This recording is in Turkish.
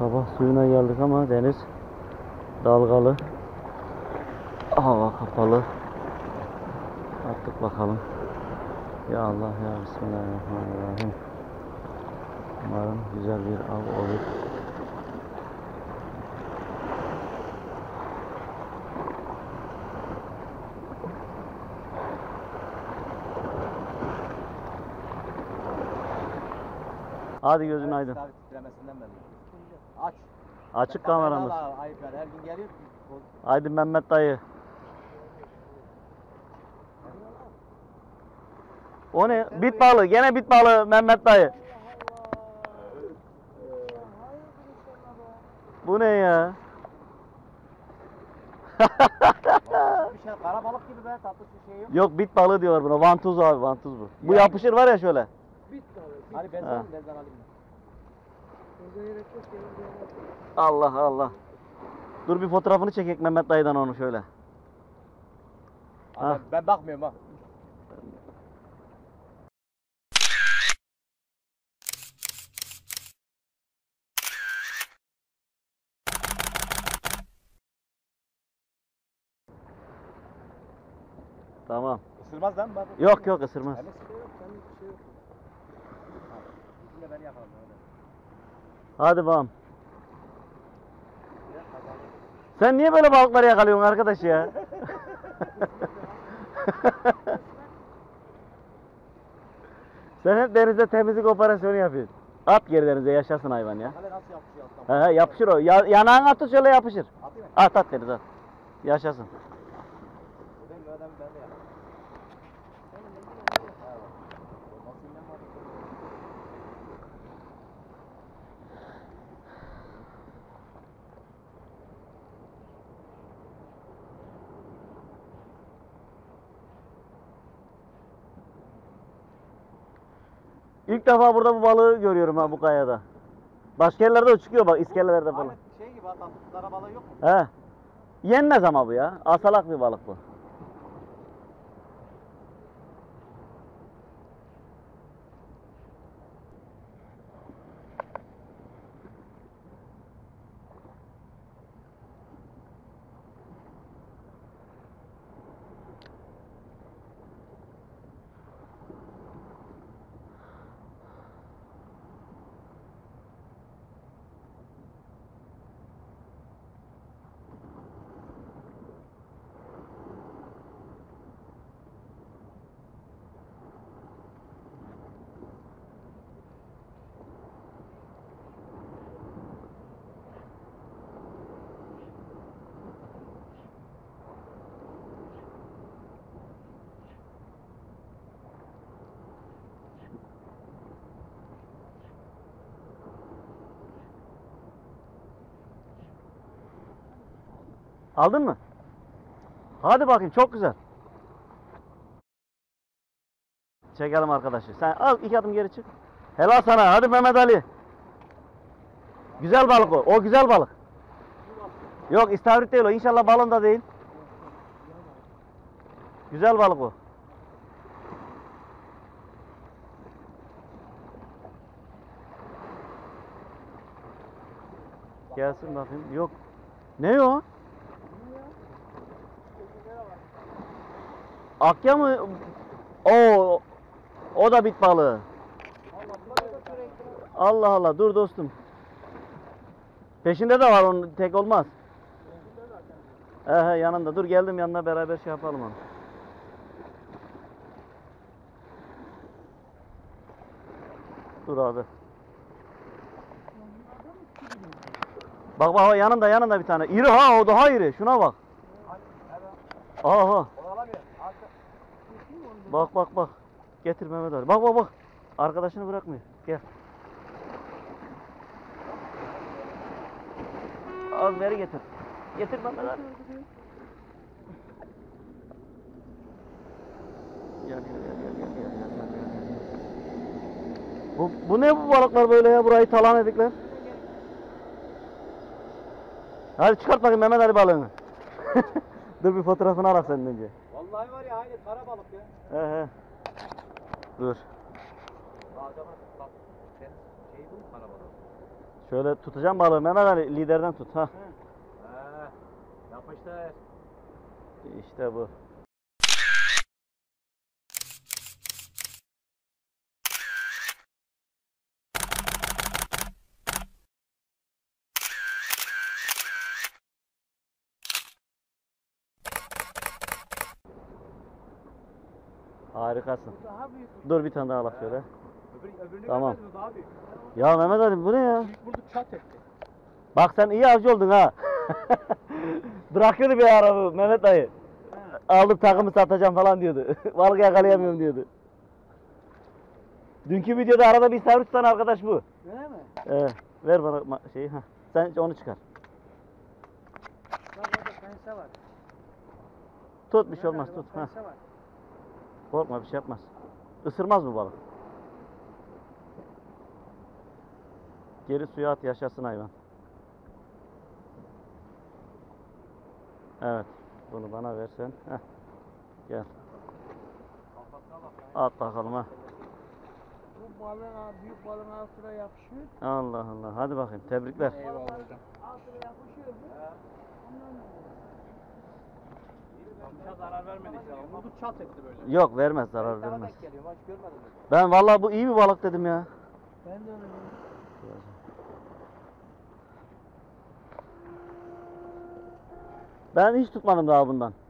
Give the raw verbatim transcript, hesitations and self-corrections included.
Sabah suyuna geldik ama deniz dalgalı, hava kapalı. Attık bakalım. Ya Allah ya, bismillahirrahmanirrahim. Umarım güzel bir av olur. Hadi gözün aydın. Aç. Açık kameramız. Her gün geliyor. Aydın Memmet Dayı. O ne? Bit balığı. Gene bit balığı Mehmet Dayı. Bu ne ya? Kara balık gibi be, tatlı bir şey yok. Yok, bit balığı diyorlar buna. Vantuz abi, vantuz bu. Bu yani yapışır var ya şöyle. Bit balığı. Hani ben sana ben alayım. Allah Allah. Dur bir fotoğrafını çekek Mehmet Dayı'dan onu şöyle. Abi, ben bakmıyorum ha. Tamam. Isırmaz lan bak. Yok yok, ısırmaz. Hani şey yok, hani şey yok. Bizimle beni yakaladı. Hadi bakalım. Sen niye böyle balıkları yakalıyorsun arkadaş ya? Sen hep denizde temizlik operasyonu yapıyorsun. At geri denize, yaşasın hayvan ya. Hani nasıl yapışıyor alttan? He he, yapışır o. Ya, yanağını atı şöyle yapışır. Atayım. At at denize at. Yaşasın. İlk defa burada bu balığı görüyorum ha, bu kayada. Başka yerlerde o çıkıyor bak, iskelelerde falan. Şey gibi adam, kara balığı yok mu? He. Yenmez ama bu ya. Asalak bir balık bu. Aldın mı? Hadi bakayım, çok güzel. Çekelim arkadaşı. Sen al, iki adım geri çık. Helal sana. Hadi Mehmet Ali. Güzel balık o. O güzel balık. Yok, istavrit değil o. İnşallah balon da değil. Güzel balık o. Gelsin bakayım. Yok. Ne o? Akya mı? Oo, o da bit balığı. Allah Allah, dur dostum. Peşinde de var onun, tek olmaz. Ee, yanında dur, geldim yanına, beraber şey yapalım onu. Dur abi. Bak bak, yanında yanında bir tane. İri ha, o daha iri. Şuna bak. Aha. Bak bak bak. Getir Mehmet abi. Bak bak bak. Arkadaşını bırakmıyor. Gel. Al, beri getir. Getir Mehmet abi. Gel gel gel gel gel gel. Bu, bu ne, bu balıklar böyle ya? Burayı talan edikler. Hadi çıkart bakayım Mehmet Ali balığını. Dur bir fotoğrafını alak senin önce. Vallahi var ya, aynı kara balık ya. He he. Dur. Acaba şey bu mu, kara balık? Şöyle tutacağım balığı Mehmet Ali, liderden tut. Ha. Yapıştır. İşte bu. Harikasın. Dur bir tane daha alak şöyle. Öbürünü tamam. Abi. Ya Mehmet abi bu ne ya? Bak sen iyi avcı oldun ha. Bırakıyordu bir arabı Mehmet dayı. Aldık takımı satacağım falan diyordu. Balık yakalayamıyorum diyordu. Dünkü videoda arada bir servis tutan arkadaş bu. Öyle mi? Evet. Ver bana şeyi. Heh. Sen onu çıkar. Bak orada pense var. Tut bir şey olmaz tut. Korkma bir şey yapmaz. Isırmaz mı balık? Geri suya at yaşasın hayvan. Evet. Bunu bana versen. Heh. Gel. At bakalım ha. Bu balığın büyük balığın altına yapışıyor. Allah Allah. Hadi bakayım. Tebrikler. Eyvallah. Altına yapışıyor. Hiç zarar vermedik ya. Vurdu çat etti böyle. Yok vermez zarar ben vermez. Ben vallahi bu iyi bir balık dedim ya. Ben de öyle dedim. Ben hiç tutmadım daha bundan.